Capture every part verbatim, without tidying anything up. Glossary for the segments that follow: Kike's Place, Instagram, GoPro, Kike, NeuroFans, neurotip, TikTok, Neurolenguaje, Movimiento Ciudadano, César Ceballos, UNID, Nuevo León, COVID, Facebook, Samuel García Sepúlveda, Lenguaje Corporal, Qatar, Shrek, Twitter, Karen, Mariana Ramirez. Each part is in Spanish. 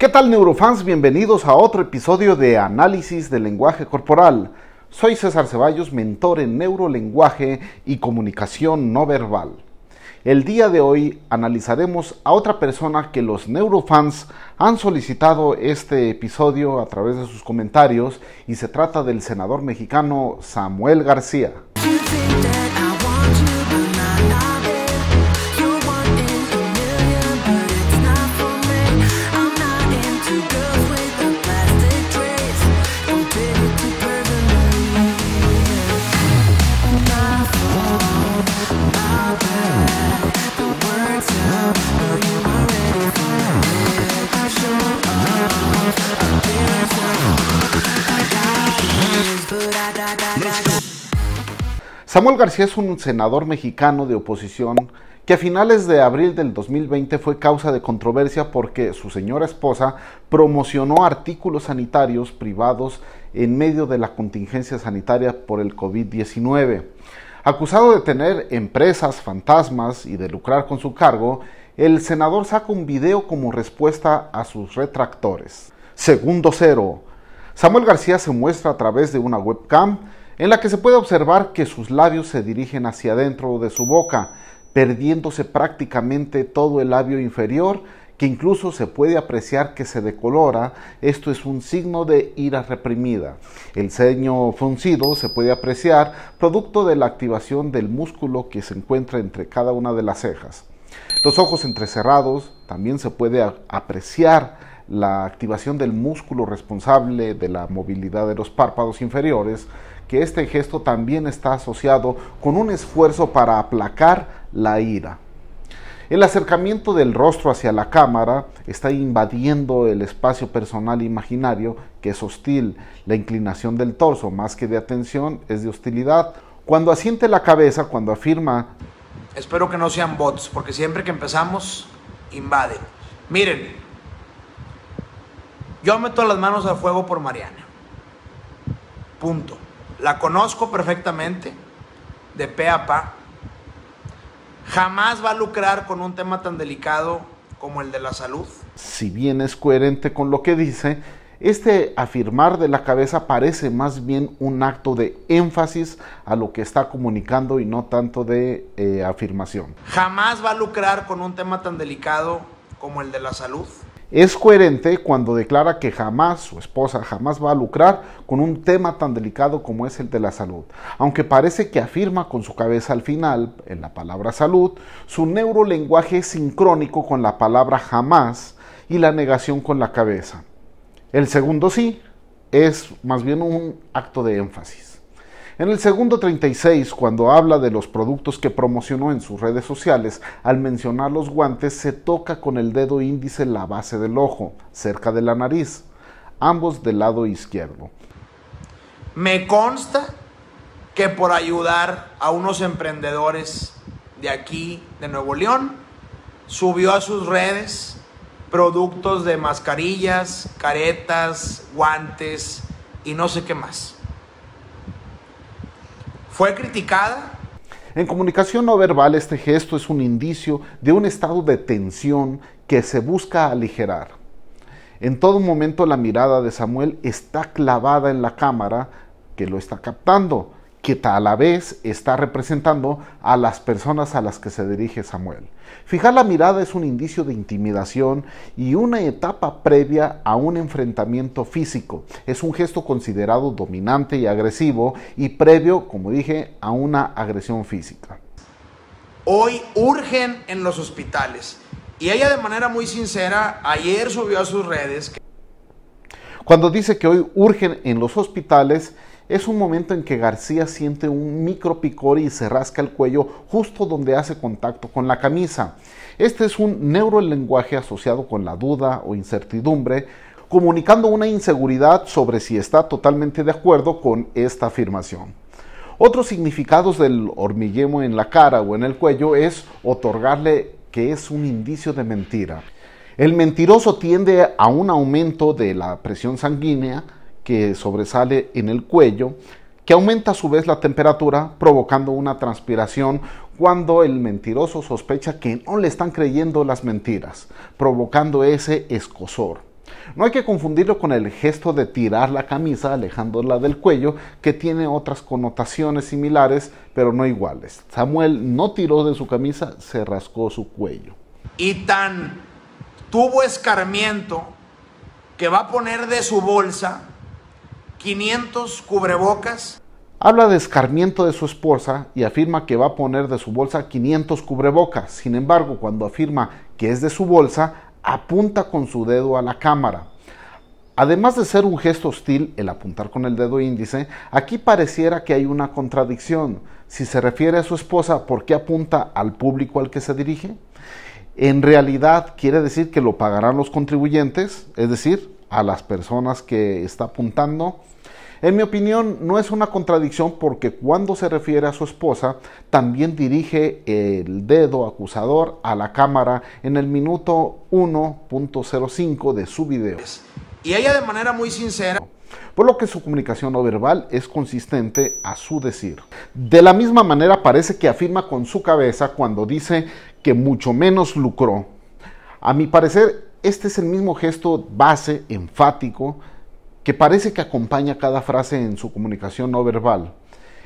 ¿Qué tal, neurofans? Bienvenidos a otro episodio de Análisis del Lenguaje Corporal. Soy César Ceballos, mentor en neurolenguaje y comunicación no verbal. El día de hoy analizaremos a otra persona que los neurofans han solicitado este episodio a través de sus comentarios, y se trata del senador mexicano Samuel García. Samuel García es un senador mexicano de oposición que a finales de abril del dos mil veinte fue causa de controversia porque su señora esposa promocionó artículos sanitarios privados en medio de la contingencia sanitaria por el COVID diecinueve. Acusado de tener empresas fantasmas y de lucrar con su cargo, el senador saca un video como respuesta a sus retractores. Segundo cero. Samuel García se muestra a través de una webcam en la que se puede observar que sus labios se dirigen hacia adentro de su boca, perdiéndose prácticamente todo el labio inferior, que incluso se puede apreciar que se decolora. Esto es un signo de ira reprimida. El ceño fruncido se puede apreciar, producto de la activación del músculo que se encuentra entre cada una de las cejas. Los ojos entrecerrados, también se puede apreciar la activación del músculo responsable de la movilidad de los párpados inferiores, que este gesto también está asociado con un esfuerzo para aplacar la ira. El acercamiento del rostro hacia la cámara está invadiendo el espacio personal imaginario, que es hostil. La inclinación del torso, más que de atención, es de hostilidad. Cuando asiente la cabeza, cuando afirma, espero que no sean bots, porque siempre que empezamos, invaden. Miren, yo meto las manos al fuego por Mariana. Punto. La conozco perfectamente, de pe a pa. Jamás va a lucrar con un tema tan delicado como el de la salud. Si bien es coherente con lo que dice, este afirmar de la cabeza parece más bien un acto de énfasis a lo que está comunicando y no tanto de eh, afirmación. Jamás va a lucrar con un tema tan delicado como el de la salud. Es coherente cuando declara que jamás, su esposa jamás va a lucrar con un tema tan delicado como es el de la salud. Aunque parece que afirma con su cabeza al final, en la palabra salud, su neurolenguaje es sincrónico con la palabra jamás y la negación con la cabeza. El segundo sí es más bien un acto de énfasis. En el segundo treinta y seis, cuando habla de los productos que promocionó en sus redes sociales, al mencionar los guantes, se toca con el dedo índice la base del ojo, cerca de la nariz, ambos del lado izquierdo. Me consta que por ayudar a unos emprendedores de aquí, de Nuevo León, subió a sus redes productos de mascarillas, caretas, guantes y no sé qué más. ¿Fue criticada? En comunicación no verbal, este gesto es un indicio de un estado de tensión que se busca aligerar. En todo momento la mirada de Samuel está clavada en la cámara que lo está captando, que a la vez está representando a las personas a las que se dirige Samuel. Fijar la mirada es un indicio de intimidación y una etapa previa a un enfrentamiento físico. Es un gesto considerado dominante y agresivo y previo, como dije, a una agresión física. Hoy urgen en los hospitales. Y ella, de manera muy sincera, ayer subió a sus redes que... Cuando dice que hoy urgen en los hospitales, es un momento en que García siente un micro picor y se rasca el cuello justo donde hace contacto con la camisa. Este es un neurolenguaje asociado con la duda o incertidumbre, comunicando una inseguridad sobre si está totalmente de acuerdo con esta afirmación. Otros significados del hormigueo en la cara o en el cuello es otorgarle que es un indicio de mentira. El mentiroso tiende a un aumento de la presión sanguínea que sobresale en el cuello, que aumenta a su vez la temperatura, provocando una transpiración cuando el mentiroso sospecha que no le están creyendo las mentiras, provocando ese escozor. No hay que confundirlo con el gesto de tirar la camisa alejándola del cuello, que tiene otras connotaciones similares, pero no iguales. Samuel no tiró de su camisa, se rascó su cuello. Y tan tuvo escarmiento que va a poner de su bolsa quinientos cubrebocas. Habla de escarmiento de su esposa y afirma que va a poner de su bolsa quinientos cubrebocas. Sin embargo, cuando afirma que es de su bolsa, apunta con su dedo a la cámara. Además de ser un gesto hostil, el apuntar con el dedo índice, aquí pareciera que hay una contradicción. Si se refiere a su esposa, ¿por qué apunta al público al que se dirige? En realidad, quiere decir que lo pagarán los contribuyentes, es decir, a las personas que está apuntando. En mi opinión, no es una contradicción porque cuando se refiere a su esposa, también dirige el dedo acusador a la cámara en el minuto uno punto cero cinco de su video. Y ella de manera muy sincera. Por lo que su comunicación no verbal es consistente a su decir. De la misma manera parece que afirma con su cabeza cuando dice que mucho menos lucró. A mi parecer, este es el mismo gesto base, enfático, que parece que acompaña cada frase en su comunicación no verbal.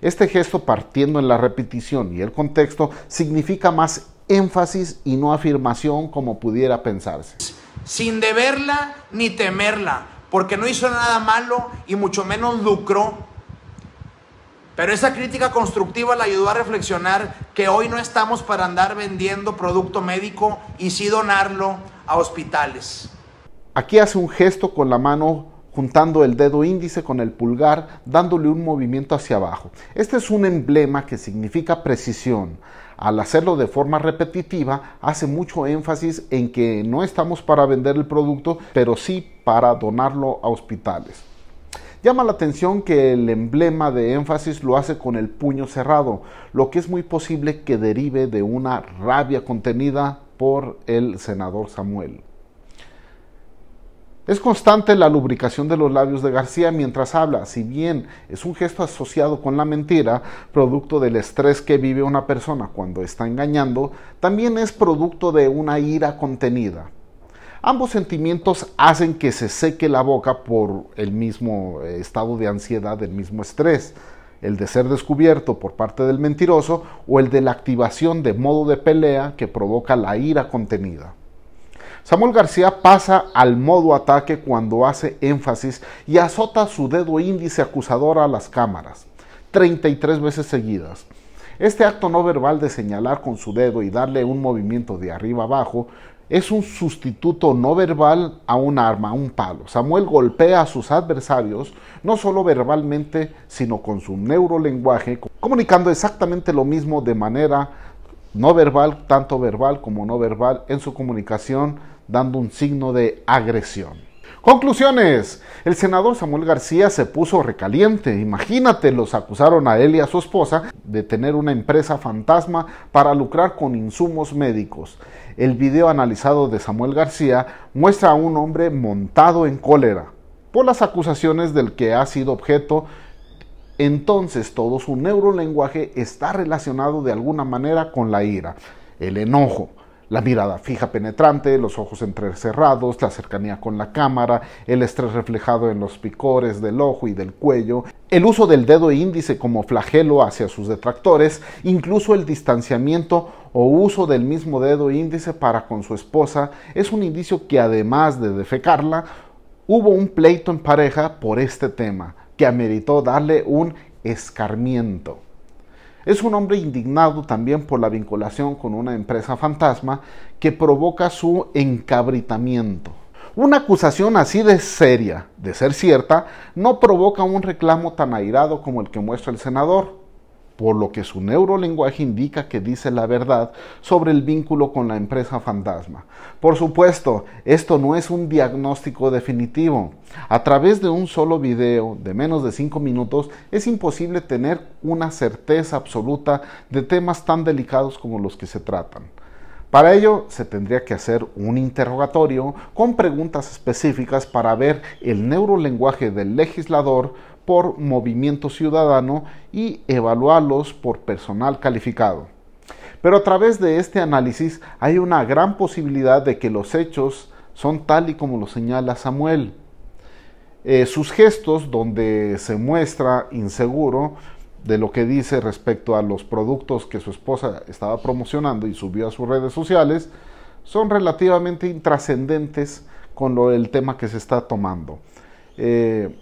Este gesto, partiendo en la repetición y el contexto, significa más énfasis y no afirmación como pudiera pensarse. Sin deberla ni temerla, porque no hizo nada malo y mucho menos lucró. Pero esa crítica constructiva la ayudó a reflexionar que hoy no estamos para andar vendiendo producto médico y sí donarlo a hospitales. Aquí hace un gesto con la mano juntando el dedo índice con el pulgar, dándole un movimiento hacia abajo. Este es un emblema que significa precisión. Al hacerlo de forma repetitiva, hace mucho énfasis en que no estamos para vender el producto, pero sí para donarlo a hospitales. Llama la atención que el emblema de énfasis lo hace con el puño cerrado, lo que es muy posible que derive de una rabia contenida por el senador Samuel. Es constante la lubricación de los labios de García mientras habla, si bien es un gesto asociado con la mentira, producto del estrés que vive una persona cuando está engañando, también es producto de una ira contenida. Ambos sentimientos hacen que se seque la boca por el mismo estado de ansiedad, el mismo estrés, el de ser descubierto por parte del mentiroso o el de la activación de modo de pelea que provoca la ira contenida. Samuel García pasa al modo ataque cuando hace énfasis y azota su dedo índice acusador a las cámaras, treinta y tres veces seguidas. Este acto no verbal de señalar con su dedo y darle un movimiento de arriba abajo es un sustituto no verbal a un arma, a un palo. Samuel golpea a sus adversarios, no solo verbalmente, sino con su neurolenguaje, comunicando exactamente lo mismo de manera no verbal, tanto verbal como no verbal, en su comunicación, dando un signo de agresión. Conclusiones. El senador Samuel García se puso recaliente. Imagínate, los acusaron a él y a su esposa de tener una empresa fantasma para lucrar con insumos médicos. El video analizado de Samuel García muestra a un hombre montado en cólera por las acusaciones del que ha sido objeto. Entonces, todo su neurolenguaje está relacionado de alguna manera con la ira, el enojo, la mirada fija penetrante, los ojos entrecerrados, la cercanía con la cámara, el estrés reflejado en los picores del ojo y del cuello, el uso del dedo índice como flagelo hacia sus detractores, incluso el distanciamiento o uso del mismo dedo índice para con su esposa, es un indicio que además de defecarla, hubo un pleito en pareja por este tema, que ameritó darle un escarmiento. Es un hombre indignado también por la vinculación con una empresa fantasma que provoca su encabritamiento. Una acusación así de seria, de ser cierta, no provoca un reclamo tan airado como el que muestra el senador, por lo que su neurolenguaje indica que dice la verdad sobre el vínculo con la empresa fantasma. Por supuesto, esto no es un diagnóstico definitivo. A través de un solo video de menos de cinco minutos, es imposible tener una certeza absoluta de temas tan delicados como los que se tratan. Para ello, se tendría que hacer un interrogatorio con preguntas específicas para ver el neurolenguaje del legislador por Movimiento Ciudadano y evaluarlos por personal calificado. Pero a través de este análisis hay una gran posibilidad de que los hechos son tal y como lo señala Samuel. Eh, sus gestos, donde se muestra inseguro de lo que dice respecto a los productos que su esposa estaba promocionando y subió a sus redes sociales, son relativamente intrascendentes con lo, el tema que se está tomando. Eh,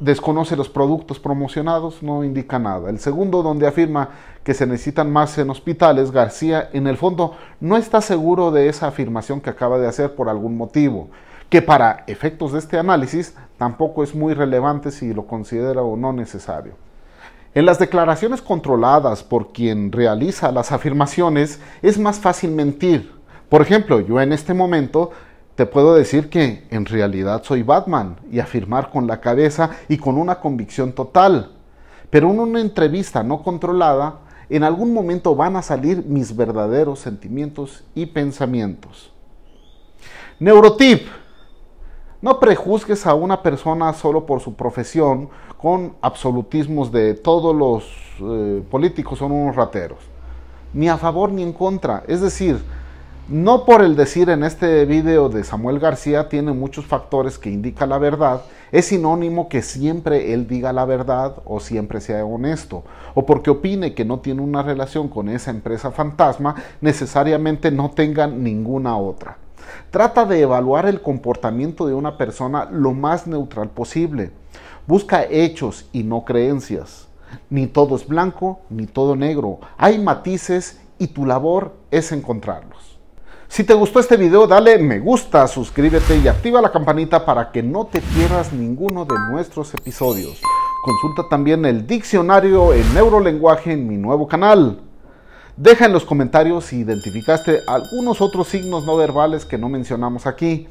desconoce los productos promocionados, no indica nada. El segundo, donde afirma que se necesitan más en hospitales, García en el fondo no está seguro de esa afirmación que acaba de hacer por algún motivo, que para efectos de este análisis tampoco es muy relevante si lo considera o no necesario. En las declaraciones controladas por quien realiza las afirmaciones es más fácil mentir. Por ejemplo, yo en este momento te puedo decir que en realidad soy Batman y afirmar con la cabeza y con una convicción total. Pero en una entrevista no controlada, en algún momento van a salir mis verdaderos sentimientos y pensamientos. Neurotip. No prejuzgues a una persona solo por su profesión con absolutismos de todos los eh, políticos son unos rateros. Ni a favor ni en contra. Es decir, no por el decir en este video de Samuel García tiene muchos factores que indica la verdad, es sinónimo que siempre él diga la verdad o siempre sea honesto, o porque opine que no tiene una relación con esa empresa fantasma, necesariamente no tenga ninguna otra. Trata de evaluar el comportamiento de una persona lo más neutral posible. Busca hechos y no creencias. Ni todo es blanco, ni todo negro. Hay matices y tu labor es encontrarlos. Si te gustó este video, dale me gusta, suscríbete y activa la campanita para que no te pierdas ninguno de nuestros episodios. Consulta también el diccionario en neurolenguaje en mi nuevo canal. Deja en los comentarios si identificaste algunos otros signos no verbales que no mencionamos aquí.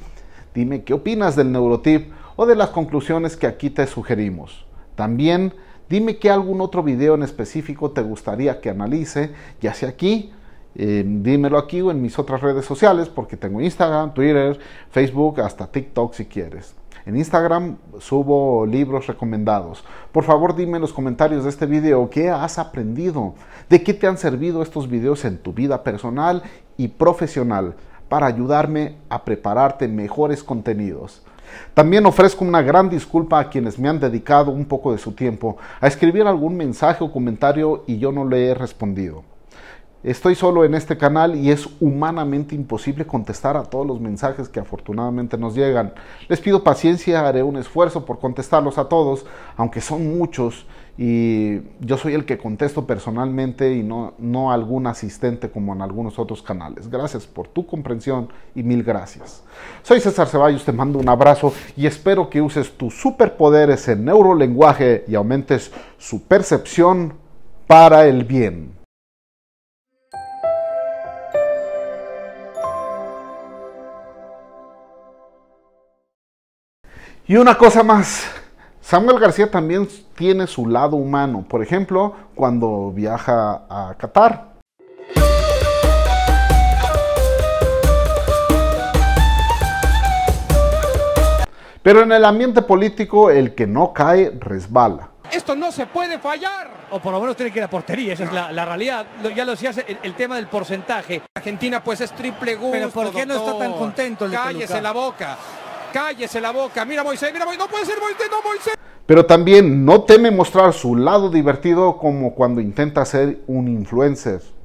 Dime qué opinas del neurotip o de las conclusiones que aquí te sugerimos. También dime qué algún otro video en específico te gustaría que analice, ya sea aquí, Eh, dímelo aquí o en mis otras redes sociales, porque tengo Instagram, Twitter, Facebook, hasta TikTok si quieres. En Instagram subo libros recomendados. Por favor, dime en los comentarios de este video qué has aprendido, de qué te han servido estos videos en tu vida personal y profesional para ayudarme a prepararte mejores contenidos. También ofrezco una gran disculpa a quienes me han dedicado un poco de su tiempo a escribir algún mensaje o comentario y yo no le he respondido. Estoy solo en este canal y es humanamente imposible contestar a todos los mensajes que afortunadamente nos llegan. Les pido paciencia, haré un esfuerzo por contestarlos a todos, aunque son muchos y yo soy el que contesto personalmente y no, no algún asistente como en algunos otros canales. Gracias por tu comprensión y mil gracias. Soy César Ceballos, te mando un abrazo y espero que uses tus superpoderes en neurolenguaje y aumentes su percepción para el bien. Y una cosa más, Samuel García también tiene su lado humano, por ejemplo, cuando viaja a Qatar. Pero en el ambiente político, el que no cae, resbala. Esto no se puede fallar. O por lo menos tiene que ir a portería, esa no. es la, la realidad. Ya lo decías, el, el tema del porcentaje. Argentina pues es triple gusto. Pero ¿por qué doctor? no está tan contento el Cállese la boca. Cállese la boca, mira Moisés, mira Moisés, no puede ser Moisés, no Moisés. Pero también no teme mostrar su lado divertido como cuando intenta ser un influencer.